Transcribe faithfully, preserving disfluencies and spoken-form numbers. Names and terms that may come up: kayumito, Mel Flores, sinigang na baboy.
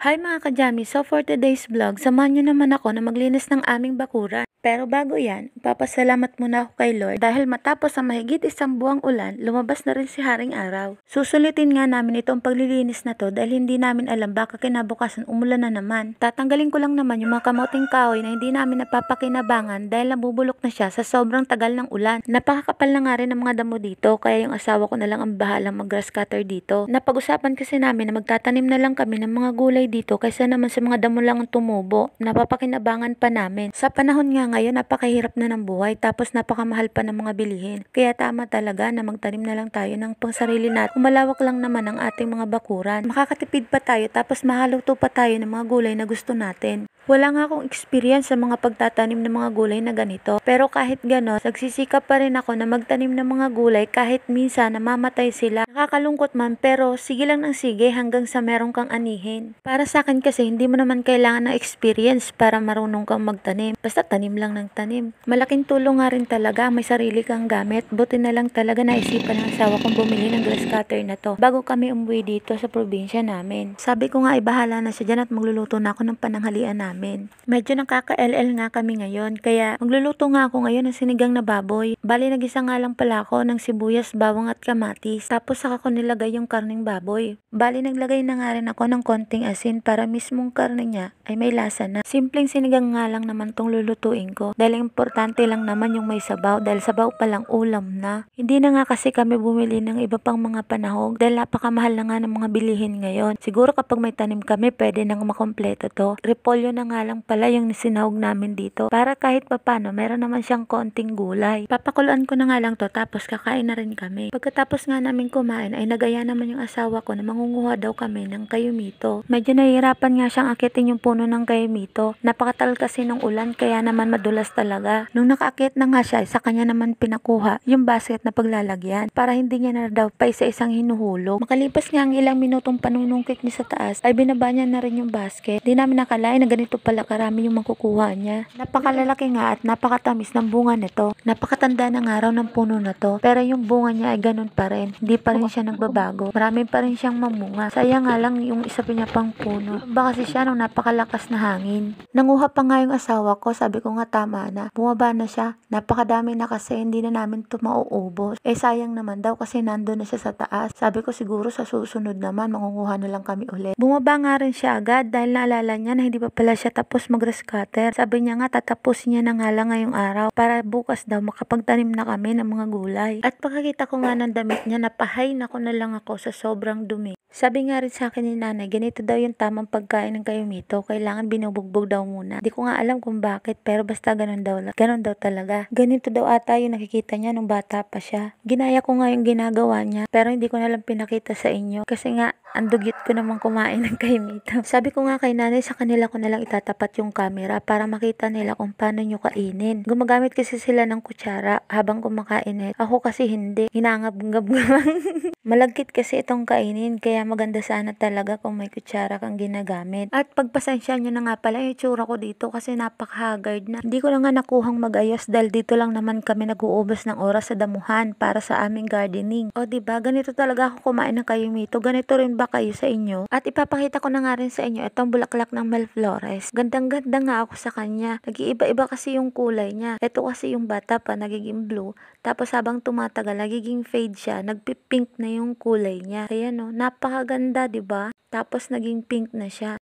Hi mga kajami, so for today's vlog, samahan nyo naman ako na maglinis ng aming bakuran. Pero bago yan, papasalamat muna ako kay Lord dahil matapos ang mahigit isang buwang ulan, lumabas na rin si Haring Araw. Susulitin nga namin itong paglilinis na to dahil hindi namin alam baka kinabukasan umulan na naman. Tatanggalin ko lang naman yung mga kamuting kahoy na hindi namin napapakinabangan dahil nabubulok na siya sa sobrang tagal ng ulan. Napakakapal na nga rin ang mga damo dito kaya yung asawa ko na lang ang bahalang mag-grass cutter dito. Napag-usapan kasi namin na magtatanim na lang kami ng mga gulay dito kaysa naman sa mga damo lang ang tumubo, napapakinabangan pa namin. Sa panahon nga ngayon, napakahirap na ng buhay tapos napakamahal pa ng mga bilihin. Kaya tama talaga na magtanim na lang tayo ng pangsarili natin. Kumalawak lang naman ang ating mga bakuran. Makakatipid pa tayo tapos mahaluto pa tayo ng mga gulay na gusto natin. Wala nga akong experience sa mga pagtatanim ng mga gulay na ganito. Pero kahit gano'n, nagsisikap pa rin ako na magtanim ng mga gulay kahit minsan namamatay sila. Nakakalungkot man pero sige lang ng sige hanggang sa meron kang anihin. Para sa akin kasi hindi mo naman kailangan ng experience para marunong kang magtanim. Basta tanim lang ng tanim. Malaking tulong nga rin talaga may sarili kang gamit. Buti na lang talaga naisipan ng asawa kong bumili ng grass cutter na to bago kami umuwi dito sa probinsya namin. Sabi ko nga ibahala na siya dyan at magluluto na ako ng pananghalian namin. Medyo nakaka-L L nga kami ngayon kaya magluluto nga ako ngayon ng sinigang na baboy. Bali nagisa nga lang pala ako ng sibuyas, bawang at kamatis tapos saka ko nilagay yung karneng baboy. Bali naglagay na nga rin ako ng konting asin para mismong karne niya ay may lasa na. Simpleng sinigang nga lang naman tong lulutuin ko dahil importante lang naman yung may sabaw dahil sabaw palang ulam na. Hindi na nga kasi kami bumili ng iba pang mga panahog dahil napakamahal na nga ng mga bilihin ngayon. Siguro kapag may tanim kami pwede nang makompleto to. Repolyo na nga lang pala yung sinahog namin dito para kahit papano meron naman siyang konting gulay. Papakuluan ko na nga lang to tapos kakain na rin kami. Pagkatapos nga namin kumain ay nagaya naman yung asawa ko na mangunguha daw kami ng kayumito. Medyo nahihirapan nga siyang akitin yung puno ng kayumito. Napakatal kasi ng ulan kaya naman madulas talaga. Nung nakaakit na nga siya ay sa kanya naman pinakuha yung basket na paglalagyan para hindi niya na daw pa isa-isang hinuhulog. Makalipas nga ang ilang minutong panunungkik niya sa taas ay binaba niya na rin yung basket. Di namin nakalain na ganito pala karami yung makukuha niya. Napakalalaki nga at napakatamis ng bunga nito. Napakatanda na nga raw ng puno na to pero yung bunga niya ay ganun pa rin. Hindi pa rin siya nagbabago. Marami pa rin siyang mamunga. Sayang nga lang yung isa pa niya pang puno. Baka kasi siya nung napakalakas na hangin. Nanguha pa nga yung asawa ko. Sabi ko nga tama na. Bumaba na siya. Napakadami na kasi hindi na namin ito mauubos. Eh sayang naman daw kasi nandun na siya sa taas. Sabi ko siguro sa susunod naman mangunguha na lang kami ulit. Bumaba nga rin siya agad dahil naalala niya na hindi pa pala siya tapos mag-grass cutter. Sabi niya nga tatapusin niya na nga lang ngayong araw para bukas daw makapagtanim na kami ng mga gulay. At pagkakita ko nga ng damit niya, napahay na ko na lang ako sa sobrang dumi. Sabi nga rin sa akin ni nanay, ganito daw yung tamang pagkain ng kayumito. Kailangan binubugbog daw muna. Di ko nga alam kung bakit, pero basta ganun daw, ganun daw talaga. Ganito daw ata yung nakikita niya nung bata pa siya. Ginaya ko nga yung ginagawa niya, pero hindi ko na lang pinakita sa inyo. Kasi nga, andugit ko naman kumain ng kayumito. Sabi ko nga kay nanay, sa kanila ko na lang itatapat yung camera para makita nila kung paano nyo kainin. Gumagamit kasi sila ng kutsara habang kumakain. Ako kasi hindi. Hinangab-ngab lang. Malagkit kasi itong kainin, kaya Kaya maganda sana talaga kung may kutsara kang ginagamit. At pagpasensya nyo na nga pala yung tsura ko dito kasi napaka-haggard na. Hindi ko na nga nakuhang mag-ayos dahil dito lang naman kami nag-uubos ng oras sa damuhan para sa aming gardening. O diba, ganito talaga ako kumain ng kayumito. Ganito rin ba kayo sa inyo? At ipapakita ko na nga rin sa inyo itong bulaklak ng Mel Flores. Gandang-ganda nga ako sa kanya. Nag-iiba-iba kasi yung kulay niya. Ito kasi yung bata pa, nagiging blue. Tapos habang tumatagal, nagiging fade siya. Nagpipink na yung kulay niya. Ayan o, napaka Napakaganda, 'di ba? Tapos naging pink na siya.